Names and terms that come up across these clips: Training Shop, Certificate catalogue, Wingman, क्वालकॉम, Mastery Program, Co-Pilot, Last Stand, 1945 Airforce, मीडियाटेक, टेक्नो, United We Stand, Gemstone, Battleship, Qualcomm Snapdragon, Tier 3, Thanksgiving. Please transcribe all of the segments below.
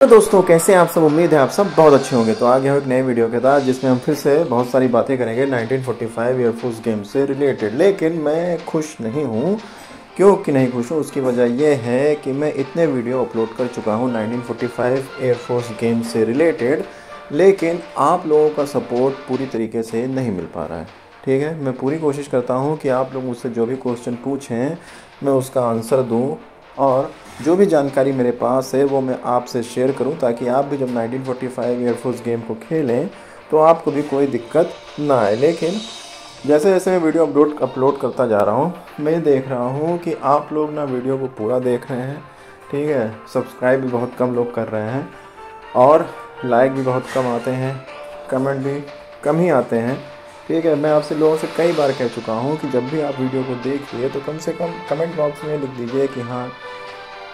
तो दोस्तों कैसे हैं आप सब। उम्मीद है आप सब बहुत अच्छे होंगे। तो आ गया हूं एक नए वीडियो के साथ जिसमें हम फिर से बहुत सारी बातें करेंगे 1945 एयरफोर्स गेम से रिलेटेड। लेकिन मैं खुश नहीं हूं। क्योंकि नहीं खुश हूं उसकी वजह यह है कि मैं इतने वीडियो अपलोड कर चुका हूं 1945 एयरफोर्स गेम से रिलेटेड, लेकिन आप लोगों का सपोर्ट पूरी तरीके से नहीं मिल पा रहा है। ठीक है, मैं पूरी कोशिश करता हूँ कि आप लोग मुझसे जो भी क्वेश्चन पूछें मैं उसका आंसर दूँ और जो भी जानकारी मेरे पास है वो मैं आपसे शेयर करूं, ताकि आप भी जब 1945 एयरफोर्स गेम को खेलें तो आपको भी कोई दिक्कत ना आए। लेकिन जैसे जैसे मैं वीडियो अपलोड करता जा रहा हूं, मैं देख रहा हूं कि आप लोग ना वीडियो को पूरा देख रहे हैं, ठीक है, सब्सक्राइब भी बहुत कम लोग कर रहे हैं और लाइक भी बहुत कम आते हैं, कमेंट भी कम ही आते हैं। ठीक है, मैं आपसे लोगों से कई बार कह चुका हूँ कि जब भी आप वीडियो को देखिए तो कम से कम कमेंट बॉक्स में लिख दीजिए कि हाँ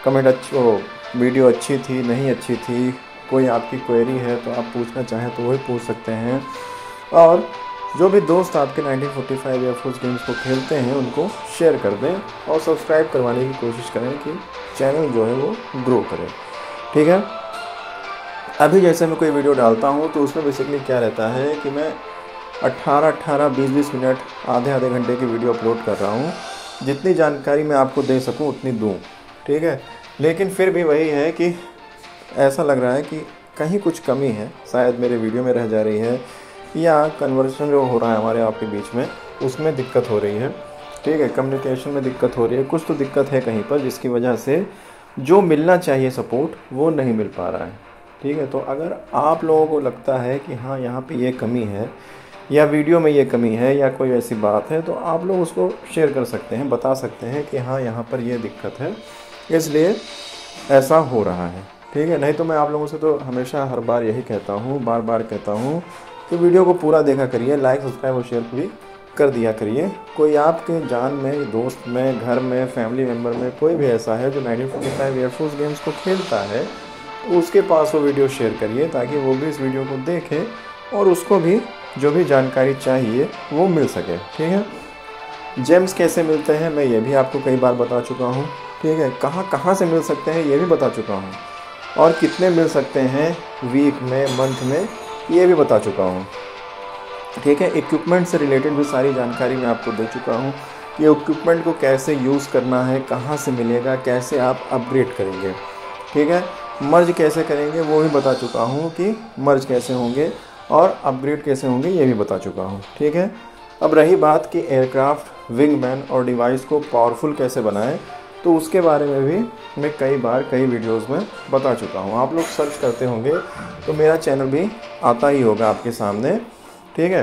कमेंट वीडियो अच्छी थी, नहीं अच्छी थी, कोई आपकी क्वेरी है तो आप पूछना चाहें तो वही पूछ सकते हैं। और जो भी दोस्त आपके 1945 एयरफोर्स गेम्स को खेलते हैं उनको शेयर कर दें और सब्सक्राइब करवाने की कोशिश करें कि चैनल जो है वो ग्रो करे। ठीक है, अभी जैसे मैं कोई वीडियो डालता हूँ तो उसमें बेसिकली क्या रहता है कि मैं 18-18, 20-20 मिनट, आधे घंटे की वीडियो अपलोड कर रहा हूँ, जितनी जानकारी मैं आपको दे सकूँ उतनी दूँ। ठीक है, लेकिन फिर भी वही है कि ऐसा लग रहा है कि कहीं कुछ कमी है, शायद मेरे वीडियो में रह जा रही है या कन्वर्सेशन जो हो रहा है हमारे आपके बीच में उसमें दिक्कत हो रही है। ठीक है, कम्युनिकेशन में दिक्कत हो रही है, कुछ तो दिक्कत है कहीं पर, जिसकी वजह से जो मिलना चाहिए सपोर्ट वो नहीं मिल पा रहा है। ठीक है, तो अगर आप लोगों को लगता है कि हाँ यहाँ पे ये कमी है या वीडियो में ये कमी है या कोई ऐसी बात है तो आप लोग उसको शेयर कर सकते हैं, बता सकते हैं कि हाँ यहाँ पर ये दिक्कत है, इसलिए ऐसा हो रहा है। ठीक है, नहीं तो मैं आप लोगों से तो हमेशा हर बार यही कहता हूँ, बार बार कहता हूँ कि वीडियो को पूरा देखा करिए, लाइक सब्सक्राइब और शेयर भी कर दिया करिए। कोई आपके जान में, दोस्त में, घर में, फैमिली मेम्बर में कोई भी ऐसा है जो 1945 एयरफोर्स गेम्स को खेलता है तो उसके पास वो वीडियो शेयर करिए ताकि वो भी इस वीडियो को देखे और उसको भी जो भी जानकारी चाहिए वो मिल सके। ठीक है, जेम्स कैसे मिलते हैं मैं ये भी आपको कई बार बता चुका हूँ। ठीक है, कहाँ कहाँ से मिल सकते हैं ये भी बता चुका हूँ और कितने मिल सकते हैं वीक में, मंथ में, ये भी बता चुका हूँ। ठीक है, इक्विपमेंट से रिलेटेड भी सारी जानकारी मैं आपको दे चुका हूँ कि इक्विपमेंट को कैसे यूज़ करना है, कहाँ से मिलेगा, कैसे आप अपग्रेड करेंगे। ठीक है, मर्ज कैसे करेंगे वो भी बता चुका हूँ कि मर्ज कैसे होंगे और अपग्रेड कैसे होंगे ये भी बता चुका हूँ। ठीक है, अब रही बात कि एयरक्राफ्ट, विंगमैन और डिवाइस को पावरफुल कैसे बनाएं तो उसके बारे में भी मैं कई बार कई वीडियोस में बता चुका हूँ। आप लोग सर्च करते होंगे तो मेरा चैनल भी आता ही होगा आपके सामने। ठीक है,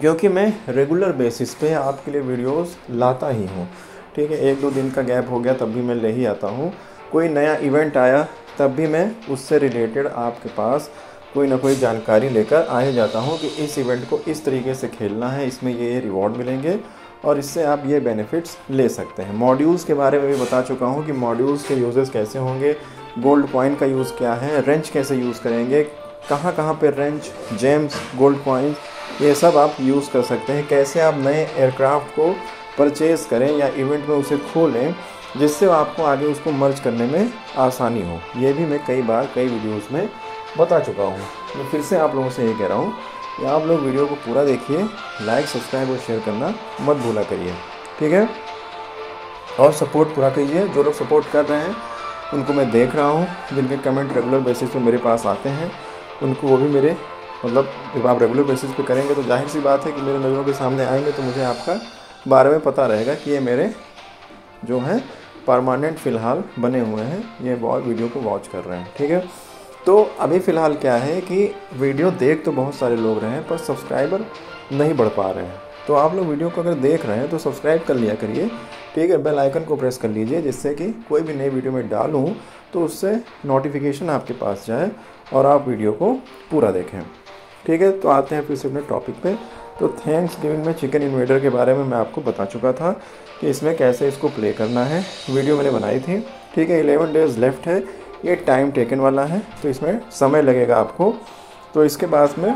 क्योंकि मैं रेगुलर बेसिस पे आपके लिए वीडियोस लाता ही हूँ। ठीक है, एक दो दिन का गैप हो गया तब भी मैं ले ही आता हूँ, कोई नया इवेंट आया तब भी मैं उससे रिलेटेड आपके पास कोई ना कोई जानकारी लेकर आ ही जाता हूँ कि इस इवेंट को इस तरीके से खेलना है, इसमें ये रिवॉर्ड मिलेंगे और इससे आप ये बेनिफिट्स ले सकते हैं। मॉड्यूल्स के बारे में भी बता चुका हूँ कि मॉड्यूल्स के यूजेस कैसे होंगे, गोल्ड कॉइन का यूज़ क्या है, रेंच कैसे यूज़ करेंगे, कहाँ कहाँ पे रेंच, जेम्स, गोल्ड कॉइन, ये सब आप यूज़ कर सकते हैं, कैसे आप नए एयरक्राफ्ट को परचेज़ करें या इवेंट में उसे खोलें जिससे आपको आगे उसको मर्ज करने में आसानी हो, ये भी मैं कई बार कई वीडियोज़ में बता चुका हूँ। मैं फिर से आप लोगों से ये कह रहा हूँ कि आप लोग वीडियो को पूरा देखिए, लाइक सब्सक्राइब और शेयर करना मत भूला करिए। ठीक है, और सपोर्ट पूरा कीजिए। जो लोग सपोर्ट कर रहे हैं उनको मैं देख रहा हूँ, जिनके कमेंट रेगुलर बेसिस पे मेरे पास आते हैं उनको वो भी मेरे मतलब जब आप रेगुलर बेसिस पे करेंगे तो जाहिर सी बात है कि मेरे नज़रों के सामने आएंगे तो मुझे आपका बारे में पता रहेगा कि ये मेरे जो हैं परमानेंट फ़िलहाल बने हुए हैं, ये बहुत वीडियो को वॉच कर रहे हैं। ठीक है, तो अभी फ़िलहाल क्या है कि वीडियो देख तो बहुत सारे लोग रहे हैं पर सब्सक्राइबर नहीं बढ़ पा रहे हैं, तो आप लोग वीडियो को अगर देख रहे हैं तो सब्सक्राइब कर लिया करिए। ठीक है, बेल आइकन को प्रेस कर लीजिए जिससे कि कोई भी नई वीडियो में डालूं तो उससे नोटिफिकेशन आपके पास जाए और आप वीडियो को पूरा देखें। ठीक है, तो आते हैं फिर से अपने टॉपिक पर। तो थैंक्सगिविंग में चिकन इन्वेडर के बारे में मैं आपको बता चुका था कि इसमें कैसे इसको प्ले करना है, वीडियो मैंने बनाई थी। ठीक है, 11 डेज़ लेफ्ट है, ये टाइम टेकन वाला है तो इसमें समय लगेगा आपको, तो इसके बाद में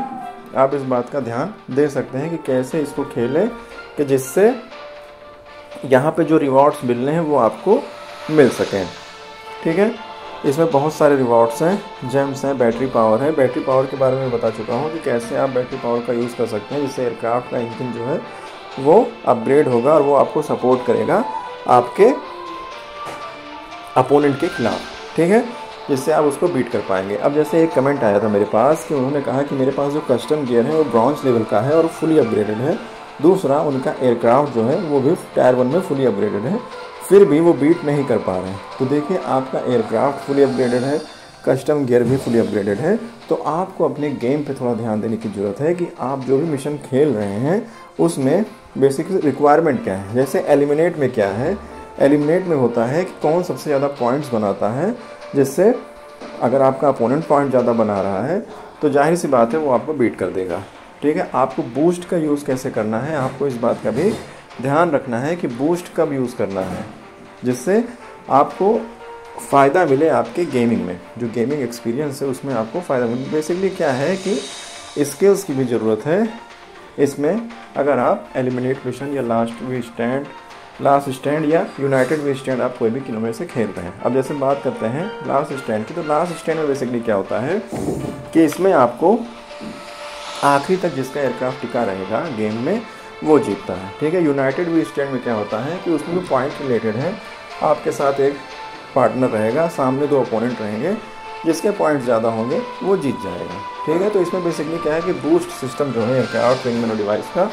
आप इस बात का ध्यान दे सकते हैं कि कैसे इसको खेलें कि जिससे यहाँ पे जो रिवॉर्ड्स मिलने हैं वो आपको मिल सकें। ठीक है, इसमें बहुत सारे रिवॉर्ड्स हैं, जेम्स हैं, बैटरी पावर है। बैटरी पावर के बारे में बता चुका हूँ कि कैसे आप बैटरी पावर का यूज़ कर सकते हैं, जिससे एयरक्राफ्ट का इंजन जो है वो अपग्रेड होगा और वो आपको सपोर्ट करेगा आपके अपोनेंट के खिलाफ, ठीक है, जिससे आप उसको बीट कर पाएंगे। अब जैसे एक कमेंट आया था मेरे पास कि उन्होंने कहा कि मेरे पास जो कस्टम गियर है वो ब्रॉन्ज लेवल का है और फुली अपग्रेडेड है। दूसरा, उनका एयरक्राफ्ट जो है वो भी टायर 1 में फुली अपग्रेडेड है, फिर भी वो बीट नहीं कर पा रहे हैं। तो देखिए, आपका एयरक्राफ्ट फुली अपग्रेडेड है, कस्टम गियर भी फुली अपग्रेडेड है, तो आपको अपने गेम पे थोड़ा ध्यान देने की ज़रूरत है कि आप जो भी मिशन खेल रहे हैं उसमें बेसिक रिक्वायरमेंट क्या है। जैसे एलिमिनेट में क्या है, एलिमिनेट में होता है कि कौन सबसे ज़्यादा पॉइंट्स बनाता है, जिससे अगर आपका अपोनेंट पॉइंट ज़्यादा बना रहा है तो जाहिर सी बात है वो आपको बीट कर देगा, ठीक है। आपको बूस्ट का यूज़ कैसे करना है, आपको इस बात का भी ध्यान रखना है कि बूस्ट कब यूज़ करना है, जिससे आपको फ़ायदा मिले आपके गेमिंग में, जो गेमिंग एक्सपीरियंस है उसमें आपको फ़ायदा मिले। बेसिकली क्या है कि स्किल्स की भी ज़रूरत है इसमें। अगर आप एलिमिनेट मिशन या लास्ट स्टैंड या यूनाइटेड वी स्टैंड, आप कोई भी किलोमीटर से खेल रहे हैं। अब जैसे बात करते हैं लास्ट स्टैंड की, तो लास्ट स्टैंड में बेसिकली क्या होता है कि इसमें आपको आखिरी तक जिसका एयरक्राफ्ट टिका रहेगा गेम में वो जीतता है, ठीक है। यूनाइटेड वी स्टैंड में क्या होता है कि उसमें भी पॉइंट रिलेटेड है, आपके साथ एक पार्टनर रहेगा, सामने दो अपोनेंट रहेंगे, जिसके पॉइंट ज़्यादा होंगे वो जीत जाएगा, ठीक है। तो इसमें बेसिकली क्या है कि बूस्ट सिस्टम जो है एयरक्राफ्ट विंग मैनो डिवाइस का,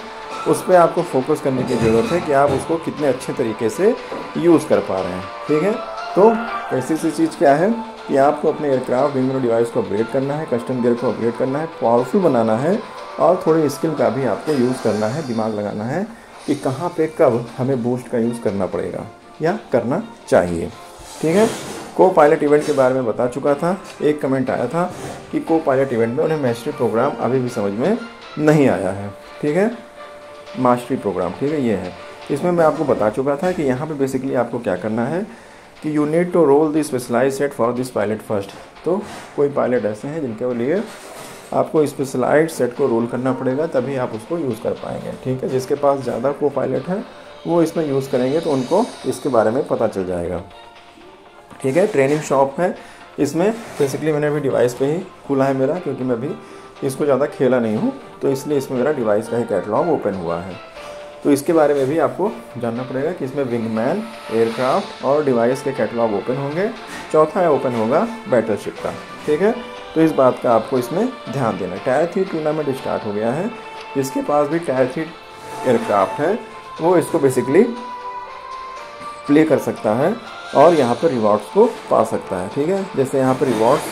उस पर आपको फोकस करने की ज़रूरत है कि आप उसको कितने अच्छे तरीके से यूज़ कर पा रहे हैं, ठीक है। तो ऐसी सी चीज़ क्या है कि आपको अपने एयरक्राफ्ट विंग मैनो डिवाइस को अपग्रेड करना है, कस्टम गियर को अपग्रेड करना है, पावरफुल बनाना है, और थोड़ी स्किल का भी आपको यूज़ करना है, दिमाग लगाना है कि कहाँ पे कब हमें बूस्ट का यूज़ करना पड़ेगा या करना चाहिए, ठीक है। को पायलट इवेंट के बारे में बता चुका था। एक कमेंट आया था कि को पायलट इवेंट में उन्हें मास्टरी प्रोग्राम अभी भी समझ में नहीं आया है, ठीक है, मास्टरी प्रोग्राम, ठीक है, ये है। इसमें मैं आपको बता चुका था कि यहाँ पर बेसिकली आपको क्या करना है कि you need to roll the specialise set for this pilot first. तो कोई पायलट ऐसे हैं जिनके लिए आपको स्पेशलाइज्ड सेट को रोल करना पड़ेगा, तभी आप उसको यूज़ कर पाएंगे, ठीक है। जिसके पास ज़्यादा को पायलट है वो इसमें यूज़ करेंगे तो उनको इसके बारे में पता चल जाएगा, ठीक है। ट्रेनिंग शॉप है, इसमें बेसिकली मैंने अभी डिवाइस पे ही खुला है मेरा, क्योंकि मैं अभी इसको ज़्यादा खेला नहीं हूँ, तो इसलिए इसमें मेरा डिवाइस का ही कैटलॉग ओपन हुआ है। तो इसके बारे में भी आपको जानना पड़ेगा कि इसमें विंगमैन, एयरक्राफ्ट और डिवाइस के कैटलॉग ओपन होंगे। चौथा ओपन होगा बैटलशिप का, ठीक है। तो इस बात का आपको इसमें ध्यान देना। टायर 3 टूर्नामेंट स्टार्ट हो गया है, जिसके पास भी टायर 3 एयरक्राफ्ट है वो इसको बेसिकली प्ले कर सकता है और यहाँ पर रिवॉर्ड्स को पा सकता है, ठीक है। जैसे यहाँ पर रिवॉर्ड्स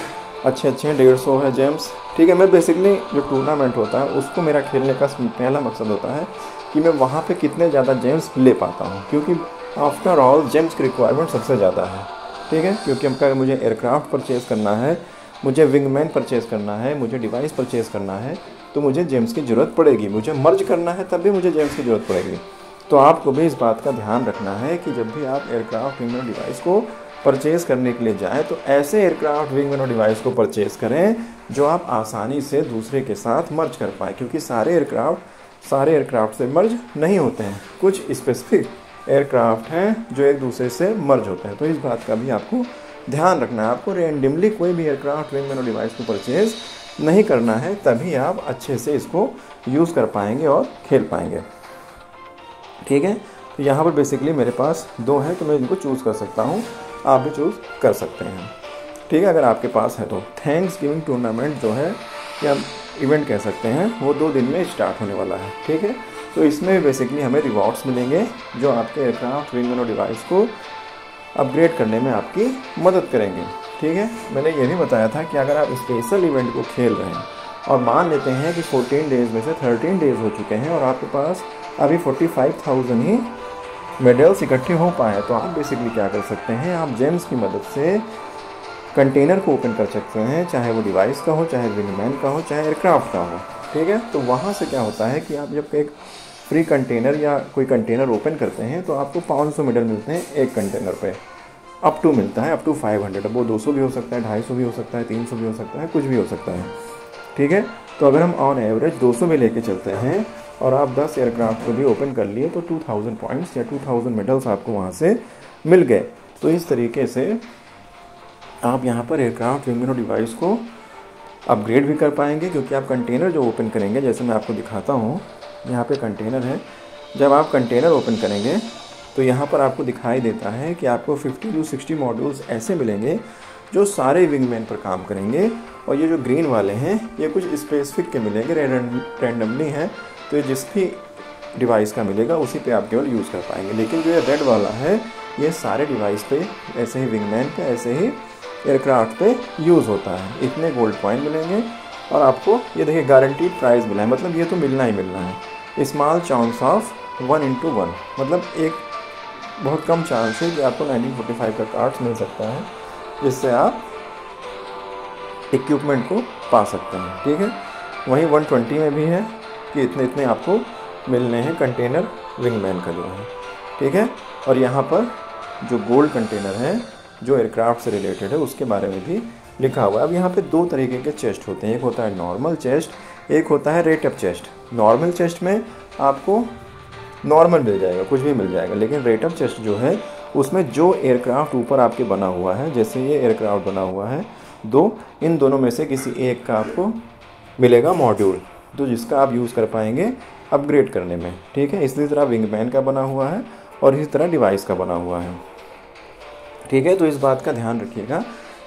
अच्छे अच्छे हैं, 150 है जेम्स, ठीक है। मैं बेसिकली जो टूर्नामेंट होता है उसको मेरा खेलने का पहला मकसद होता है कि मैं वहाँ पे कितने ज़्यादा जेम्स ले पाता हूँ, क्योंकि आफ्टर ऑल जेम्स की रिक्वायरमेंट सबसे ज़्यादा है, ठीक है। क्योंकि हमका मुझे एयरक्राफ्ट परचेज़ करना है, मुझे विंगमैन परचेज़ करना है, मुझे डिवाइस परचेज़ करना है, तो मुझे जेम्स की ज़रूरत पड़ेगी। मुझे मर्ज करना है तब भी मुझे जेम्स की ज़रूरत पड़ेगी। तो आपको भी इस बात का ध्यान रखना है कि जब भी आप एयरक्राफ्ट विंग मैनो डिवाइस को परचेज़ करने के लिए जाएं तो ऐसे एयरक्राफ्ट विंग मैनो डिवाइस को परचेज़ करें जो आप आसानी से दूसरे के साथ मर्ज कर पाएँ, क्योंकि सारे एयरक्राफ्ट से मर्ज नहीं होते हैं, कुछ स्पेसिफिक एयरक्राफ्ट हैं जो एक दूसरे से मर्ज होते हैं। तो इस बात का भी आपको ध्यान रखना है। आपको रेंडमली कोई भी एयरक्राफ्ट विंग मैनो डिवाइस को परचेज़ नहीं करना है, तभी आप अच्छे से इसको यूज़ कर पाएंगे और खेल पाएंगे, ठीक है। तो यहाँ पर बेसिकली मेरे पास दो हैं, तो मैं इनको चूज़ कर सकता हूँ, आप भी चूज़ कर सकते हैं, ठीक है, अगर आपके पास है तो। थैंक्सगिविंग टूर्नामेंट जो है या इवेंट कह सकते हैं, वो 2 दिन में स्टार्ट होने वाला है, ठीक है। तो इसमें बेसिकली हमें रिवॉर्ड्स मिलेंगे जो आपके एयरक्राफ्ट विंग मैनो डिवाइस को अपग्रेड करने में आपकी मदद करेंगे, ठीक है। मैंने ये भी बताया था कि अगर आप स्पेशल इवेंट को खेल रहे हैं और मान लेते हैं कि 14 डेज़ में से 13 डेज़ हो चुके हैं और आपके पास अभी 45,000 ही मेडल्स इकट्ठे हो पाए, तो आप बेसिकली क्या कर सकते हैं, आप जेम्स की मदद से कंटेनर को ओपन कर सकते हैं, चाहे वो डिवाइस का हो, चाहे विंगमैन का हो, चाहे एयरक्राफ्ट का हो, ठीक है। तो वहाँ से क्या होता है कि आप जब एक फ्री कंटेनर या कोई कंटेनर ओपन करते हैं तो आपको 500 मेडल मिलते हैं एक कंटेनर पे, अप टू मिलता है, अप टू 500। अब वो 200 भी हो सकता है, 250 भी हो सकता है, 300 भी हो सकता है, कुछ भी हो सकता है, ठीक है। तो अगर हम ऑन एवरेज 200 में लेके चलते हैं और आप 10 एयरक्राफ्ट को भी ओपन कर लिए तो 2000 पॉइंट्स या 2000 मेडल्स आपको वहाँ से मिल गए। तो इस तरीके से आप यहाँ पर एयरक्राफ्ट विंग डिवाइस को अपग्रेड भी कर पाएंगे, क्योंकि आप कंटेनर जो ओपन करेंगे, जैसे मैं आपको दिखाता हूँ, यहाँ पे कंटेनर है। जब आप कंटेनर ओपन करेंगे तो यहाँ पर आपको दिखाई देता है कि आपको 50 to 60 मॉड्यूल्स ऐसे मिलेंगे जो सारे विंगमैन पर काम करेंगे। और ये जो ग्रीन वाले हैं ये कुछ स्पेसिफिक के मिलेंगे, रैंडमली हैं, तो ये जिस भी डिवाइस का मिलेगा उसी पे आप केवल यूज़ कर पाएंगे। लेकिन जो ये रेड वाला है ये सारे डिवाइस पे, ऐसे ही विंगमैन पे, ऐसे ही एयरक्राफ्ट पे यूज़ होता है। इतने गोल्ड पॉइंट मिलेंगे और आपको ये देखिए गारंटीड प्राइस मिला है, मतलब ये तो मिलना ही मिलना है। स्मॉल चांस ऑफ 1 into 1, मतलब एक बहुत कम चांस है कि आपको 1945 का कार्ड्स मिल सकता है, जिससे आप इक्विपमेंट को पा सकते हैं। ठीक है, वहीं 120 में भी है कि इतने इतने आपको मिलने हैं कंटेनर विंगमैन का जो है। ठीक है, और यहाँ पर जो गोल्ड कंटेनर है जो एयरक्राफ्ट से रिलेटेड है उसके बारे में भी लिखा हुआ है। अब यहाँ पे दो तरीके के चेस्ट होते हैं, एक होता है नॉर्मल चेस्ट, एक होता है rate up chest. Normal chest में आपको नॉर्मल मिल जाएगा, कुछ भी मिल जाएगा, लेकिन रेट अप चेस्ट जो है उसमें जो एयरक्राफ्ट ऊपर आपके बना हुआ है, जैसे ये एयरक्राफ्ट बना हुआ है दो, इन दोनों में से किसी एक का आपको मिलेगा मॉड्यूल, तो जिसका आप यूज़ कर पाएंगे अपग्रेड करने में। ठीक है, इसी तरह विंगमैन का बना हुआ है और इसी तरह डिवाइस का बना हुआ है। ठीक है, तो इस बात का ध्यान रखिएगा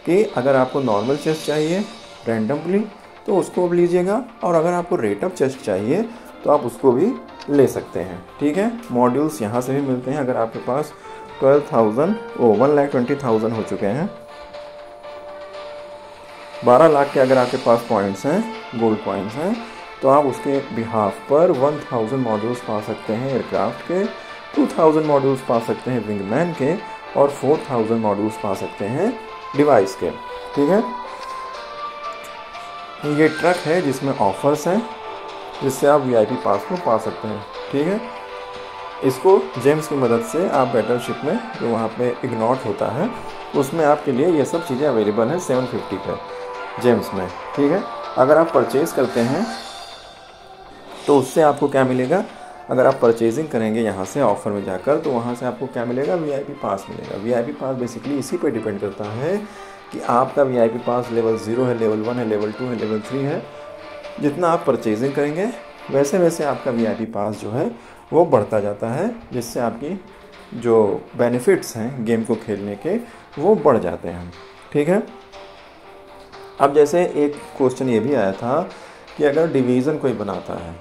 कि अगर आपको नॉर्मल चेस्ट चाहिए रैंडमली तो उसको भी लीजिएगा, और अगर आपको रेट ऑफ चेस्ट चाहिए तो आप उसको भी ले सकते हैं। ठीक है, मॉड्यूल्स यहाँ से भी मिलते हैं। अगर आपके पास 1,20,000 हो चुके हैं, 12 लाख के अगर आपके पास पॉइंट्स हैं, गोल्ड पॉइंट्स हैं, तो आप उसके बिहाफ पर 1,000 मॉड्यूल्स पा सकते हैं एयरक्राफ्ट के, 2,000 मॉड्यूल्स पा सकते हैं विंगमैन के, और 4,000 मॉड्यूल्स पा सकते हैं डिवाइस के। ठीक है, ये ट्रक है जिसमें ऑफर्स हैं, जिससे आप VIP पास को पा सकते हैं। ठीक है, इसको जेम्स की मदद से आप बैटलशिप में जो वहाँ पे इग्नॉट होता है उसमें आपके लिए ये सब चीज़ें अवेलेबल हैं 750 पे जेम्स में। ठीक है, अगर आप परचेज़ करते हैं तो उससे आपको क्या मिलेगा, अगर आप परचेजिंग करेंगे यहाँ से ऑफ़र में जाकर, तो वहाँ से आपको क्या मिलेगा, VIP पास मिलेगा। VIP पास बेसिकली इसी पे डिपेंड करता है कि आपका VIP पास लेवल 0 है, लेवल 1 है, लेवल 2 है, लेवल 3 है। जितना आप परचेजिंग करेंगे वैसे वैसे आपका VIP पास जो है वो बढ़ता जाता है, जिससे आपकी जो बेनिफिट्स हैं गेम को खेलने के वो बढ़ जाते हैं। ठीक है, अब जैसे एक क्वेश्चन ये भी आया था कि अगर डिवीज़न कोई बनाता है,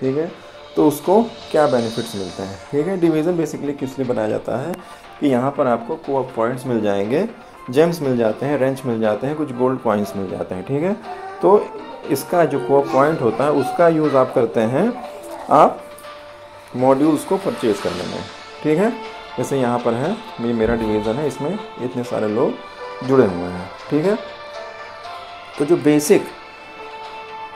ठीक है, तो उसको क्या बेनिफिट्स मिलते हैं। ठीक है, डिवीज़न बेसिकली किस लिए बनाया जाता है कि यहाँ पर आपको कोऑप पॉइंट्स मिल जाएंगे, जेम्स मिल जाते हैं, रेंच मिल जाते हैं, कुछ गोल्ड पॉइंट्स मिल जाते हैं। ठीक है, तो इसका जो कोऑप पॉइंट होता है उसका यूज़ आप करते हैं आप मॉड्यूल्स को परचेज करने में। ठीक है, जैसे यहाँ पर है, ये मेरा डिवीज़न है, इसमें इतने सारे लोग जुड़े हुए हैं। ठीक है, तो जो बेसिक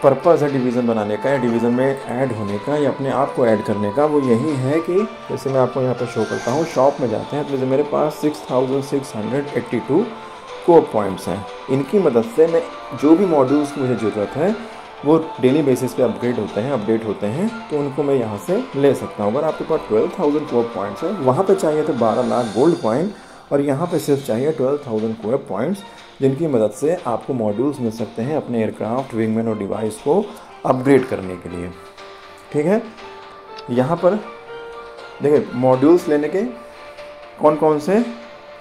पर्पज़ है डिवीज़न बनाने का या डिवीज़न में ऐड होने का या अपने आप को ऐड करने का, वो यही है कि जैसे मैं आपको यहाँ पर शो करता हूँ, शॉप में जाते हैं तो जैसे मेरे पास 6,682 कोऑप पॉइंट्स हैं। इनकी मदद से मैं जो भी मॉड्यूल्स की मुझे ज़रूरत है वो डेली बेसिस पे अपग्रेड होते हैं, अपडेट होते हैं, तो उनको मैं यहाँ से ले सकता हूँ। अगर आपके पास 12,000 कोऑप पॉइंट्स है, वहाँ पे चाहिए तो 12 लाख गोल्ड पॉइंट, और यहाँ पे सिर्फ चाहिए 12,000 कोऑप पॉइंट्स, जिनकी मदद से आपको मॉड्यूल्स मिल सकते हैं अपने एयरक्राफ्ट, विंगमैन और डिवाइस को अपग्रेड करने के लिए। ठीक है, यहाँ पर देखिए मॉड्यूल्स लेने के कौन कौन से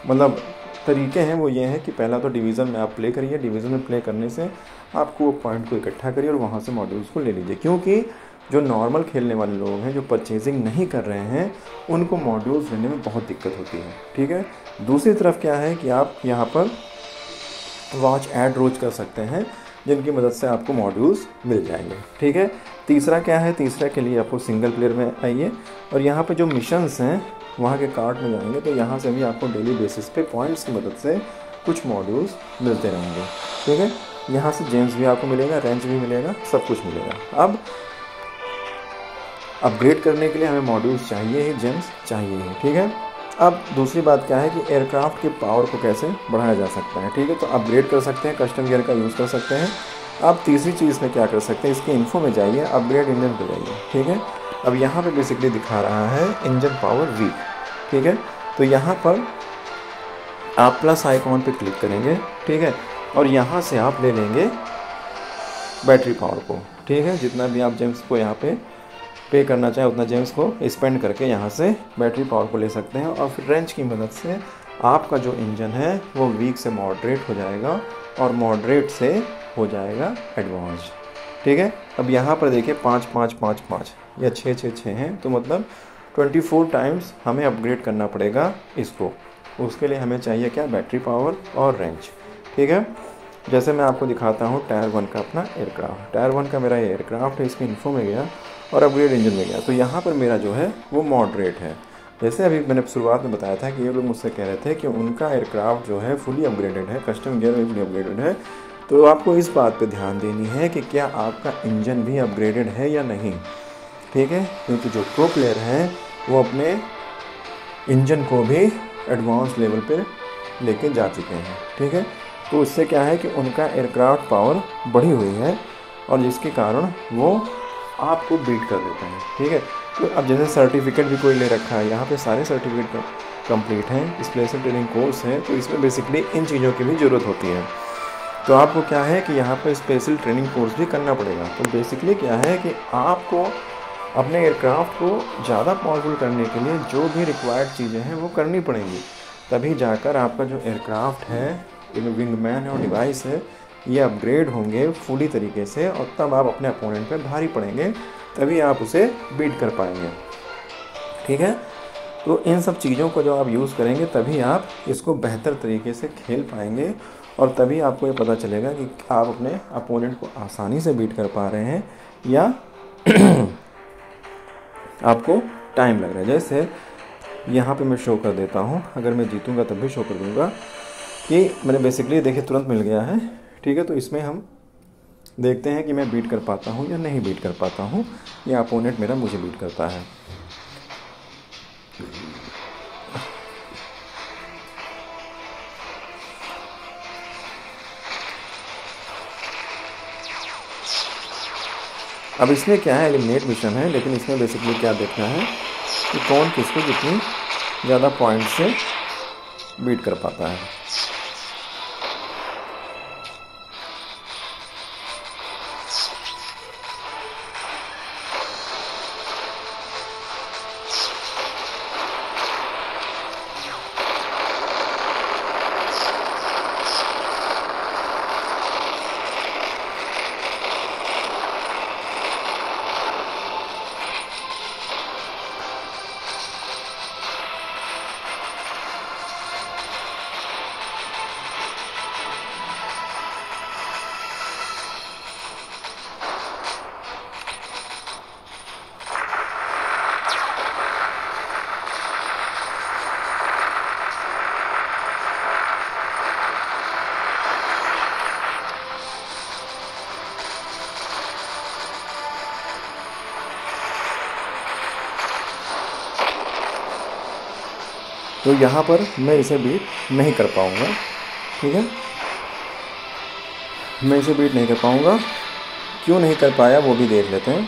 मतलब तरीके हैं, वो ये हैं कि पहला तो डिवीज़न में आप प्ले करिए। डिवीज़न में प्ले करने से आपको पॉइंट को इकट्ठा करिए और वहाँ से मॉड्यूल्स को ले लीजिए, क्योंकि जो नॉर्मल खेलने वाले लोग हैं जो परचेजिंग नहीं कर रहे हैं उनको मॉड्यूल्स लेने में बहुत दिक्कत होती है। ठीक है, दूसरी तरफ क्या है कि आप यहाँ पर वॉच ऐड रोज कर सकते हैं, जिनकी मदद से आपको मॉड्यूल्स मिल जाएंगे। ठीक है, तीसरा क्या है, तीसरा के लिए आपको सिंगल प्लेयर में आइए और यहाँ पर जो मिशंस हैं वहाँ के कार्ड में जाएंगे, तो यहाँ से भी आपको डेली बेसिस पे पॉइंट्स की मदद से कुछ मॉड्यूल्स मिलते रहेंगे। ठीक है, यहाँ से जेम्स भी आपको मिलेगा, रेंज भी मिलेगा, सब कुछ मिलेगा। अब अपग्रेड करने के लिए हमें मॉड्यूल्स चाहिए ही, जेम्स चाहिए ही। ठीक है, अब दूसरी बात क्या है कि एयरक्राफ्ट के पावर को कैसे बढ़ाया जा सकता है। ठीक है, तो अपग्रेड कर सकते हैं, कस्टम गियर का यूज़ कर सकते हैं। अब तीसरी चीज़ में क्या कर सकते हैं, इसके इन्फो में जाइए, अपग्रेड इंजन पर जाइए। ठीक है, अब यहाँ पे बेसिकली दिखा रहा है इंजन पावर वीक। ठीक है, तो यहाँ पर आप प्लस आइकॉन पे क्लिक करेंगे, ठीक है, और यहाँ से आप ले लेंगे बैटरी पावर को, ठीक है। जितना भी आप जेम्स को यहाँ पे पे करना चाहें उतना जेम्स को स्पेंड करके यहाँ से बैटरी पावर को ले सकते हैं। और फिर रेंच की मदद से आपका जो इंजन है वो वीक से मॉडरेट हो जाएगा और मॉडरेट से हो जाएगा एडवांस, ठीक है। अब यहाँ पर देखिए 5 5 5 5 या 6 6 6 हैं, तो मतलब 24 टाइम्स हमें अपग्रेड करना पड़ेगा इसको। उसके लिए हमें चाहिए क्या, बैटरी पावर और रेंज, ठीक है। जैसे मैं आपको दिखाता हूँ टायर 1 का अपना एयरक्राफ्ट, टायर 1 का मेरा एयरक्राफ्ट है, इसके इन्फो में गया और अपग्रेड इंजन में गया, तो यहाँ पर मेरा जो है वो मॉडरेट है। जैसे अभी मैंने शुरुआत में बताया था कि ये लोग मुझसे कह रहे थे कि उनका एयरक्राफ्ट जो है फुली अपग्रेडेड है, कस्टम गियर में फुली अपग्रेडेड है, तो आपको इस बात पे ध्यान देनी है कि क्या आपका इंजन भी अपग्रेडेड है या नहीं, ठीक है। क्योंकि जो प्रो प्लेयर हैं वो अपने इंजन को भी एडवांस लेवल पर लेके जा चुके हैं, ठीक है। तो उससे क्या है कि उनका एयरक्राफ्ट पावर बढ़ी हुई है और जिसके कारण वो आपको बीट कर देता है, ठीक है। तो अब जैसे सर्टिफिकेट भी कोई ले रखा है, यहाँ पे सारे सर्टिफिकेट कंप्लीट हैं, स्पेशल ट्रेनिंग कोर्स है, तो इसमें बेसिकली इन चीज़ों की भी ज़रूरत होती है। तो आपको क्या है कि यहाँ पर स्पेशल ट्रेनिंग कोर्स भी करना पड़ेगा। तो बेसिकली क्या है कि आपको अपने एयरक्राफ्ट को ज़्यादा पावरफुल करने के लिए जो भी रिक्वायर्ड चीज़ें हैं वो करनी पड़ेंगी, तभी जाकर आपका जो एयरक्राफ्ट है, विंगमैन है और डिवाइस है, ये अपग्रेड होंगे फुली तरीके से, और तब आप अपने अपोनेंट पर भारी पड़ेंगे, तभी आप उसे बीट कर पाएंगे, ठीक है। तो इन सब चीज़ों को जो आप यूज़ करेंगे तभी आप इसको बेहतर तरीके से खेल पाएंगे, और तभी आपको ये पता चलेगा कि आप अपने अपोनेंट को आसानी से बीट कर पा रहे हैं या आपको टाइम लग रहा है। जैसे यहाँ पे मैं शो कर देता हूँ, अगर मैं जीतूँगा तब भी शो कर दूँगा कि मैंने बेसिकली देखिए तुरंत मिल गया है, ठीक है। तो इसमें हम देखते हैं कि मैं बीट कर पाता हूँ या नहीं बीट कर पाता हूँ, या अपोनेंट मेरा मुझे बीट करता है। अब इसमें क्या है, एलिमिनेट मिशन है, लेकिन इसमें बेसिकली क्या देखना है कि कौन किसको जितनी ज़्यादा पॉइंट से बीट कर पाता है। तो यहाँ पर मैं इसे बीट नहीं कर पाऊँगा, ठीक है, मैं इसे बीट नहीं कर पाऊँगा। क्यों नहीं कर पाया वो भी देख लेते हैं।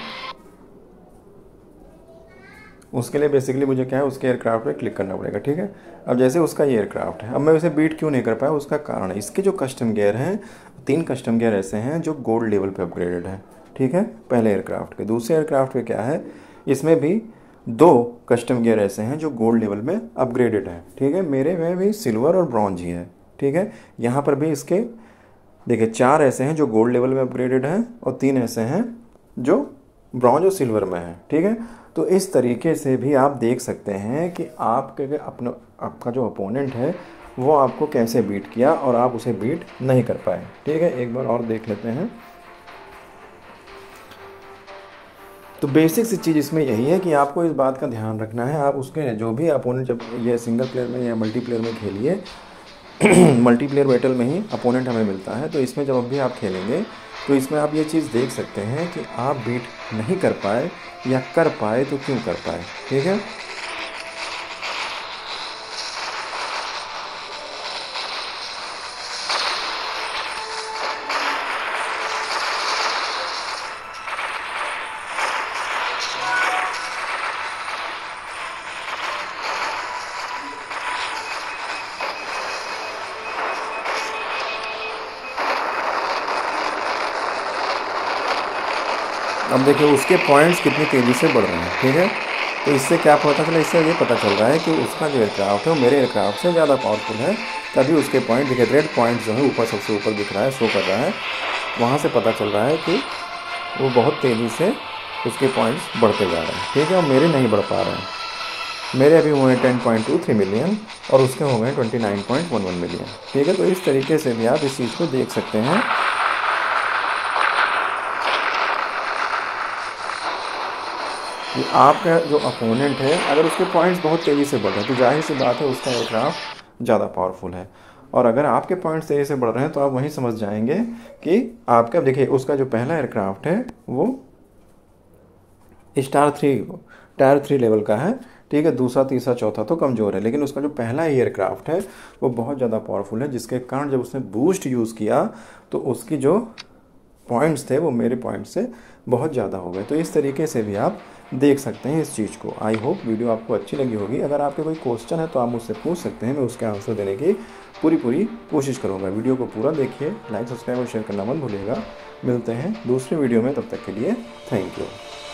उसके लिए बेसिकली मुझे क्या है, उसके एयरक्राफ्ट पे क्लिक करना पड़ेगा, ठीक है। अब जैसे उसका ये एयरक्राफ्ट है, अब मैं उसे बीट क्यों नहीं कर पाया, उसका कारण है इसके जो कस्टम गियर हैं, 3 कस्टम गियर ऐसे हैं जो गोल्ड लेवल पर अपग्रेडेड हैं, ठीक है, पहले एयरक्राफ्ट के। दूसरे एयरक्राफ्ट पे क्या है, इसमें भी 2 कस्टम गियर ऐसे हैं जो गोल्ड लेवल में अपग्रेडेड हैं, ठीक है। मेरे में भी सिल्वर और ब्रॉन्ज ही है, ठीक है। यहाँ पर भी इसके देखिए 4 ऐसे हैं जो गोल्ड लेवल में अपग्रेडेड हैं और 3 ऐसे हैं जो ब्रॉन्ज और सिल्वर में हैं, ठीक है। तो इस तरीके से भी आप देख सकते हैं कि आपके आपका जो अपोनेंट है वो आपको कैसे बीट किया और आप उसे बीट नहीं कर पाए, ठीक है। एक बार और देख लेते हैं। तो बेसिक सी चीज़ इसमें यही है कि आपको इस बात का ध्यान रखना है, आप उसके जो भी अपोनेंट, जब ये सिंगल प्लेयर में या मल्टीप्लेयर में खेलिए, मल्टीप्लेयर बैटल में ही अपोनेंट हमें मिलता है, तो इसमें जब भी आप खेलेंगे तो इसमें आप ये चीज़ देख सकते हैं कि आप बीट नहीं कर पाए या कर पाए तो क्यों कर पाए, ठीक है। अब देखिए उसके पॉइंट्स कितनी तेज़ी से बढ़ रहे हैं, ठीक है। तो इससे क्या पता चला, इससे ये पता चल रहा है कि उसका जो एयरक्राफ्ट है वो मेरे एयरक्राफ्ट से ज़्यादा पावरफुल है, तभी उसके पॉइंट देखिए रेड पॉइंट जो है ऊपर सबसे ऊपर दिख रहा है, शो कर रहा है। वहाँ से पता चल रहा है कि वो बहुत तेज़ी से उसके पॉइंट्स बढ़ते जा रहे हैं, ठीक है। और मेरे नहीं बढ़ पा रहे हैं, मेरे अभी हुए 10.23 मिलियन और उसके हो गए 29.11 मिलियन, ठीक है। तो इस तरीके से भी आप इस चीज़ को देख सकते हैं। आपका जो अपोनेंट है अगर उसके पॉइंट्स बहुत तेज़ी से बढ़ रहे हैं तो जाहिर सी बात है उसका एयरक्राफ्ट ज़्यादा पावरफुल है, और अगर आपके पॉइंट्स तेज़ी से बढ़ रहे हैं तो आप वहीं समझ जाएंगे कि आपका देखिए उसका जो पहला एयरक्राफ्ट है वो टायर 3 लेवल का है, ठीक है। दूसरा तीसरा चौथा तो कमज़ोर है, लेकिन उसका जो पहला एयरक्राफ्ट है वो बहुत ज़्यादा पावरफुल है, जिसके कारण जब उसने बूस्ट यूज़ किया तो उसकी जो पॉइंट्स थे वो मेरे पॉइंट्स से बहुत ज़्यादा हो गए। तो इस तरीके से भी आप देख सकते हैं इस चीज़ को। आई होप वीडियो आपको अच्छी लगी होगी। अगर आपके कोई क्वेश्चन है तो आप मुझसे पूछ सकते हैं, मैं उसके आंसर देने की पूरी कोशिश करूँगा। वीडियो को पूरा देखिए, लाइक सब्सक्राइब और शेयर करना मत भूलिएगा। मिलते हैं दूसरे वीडियो में, तब तक के लिए थैंक यू।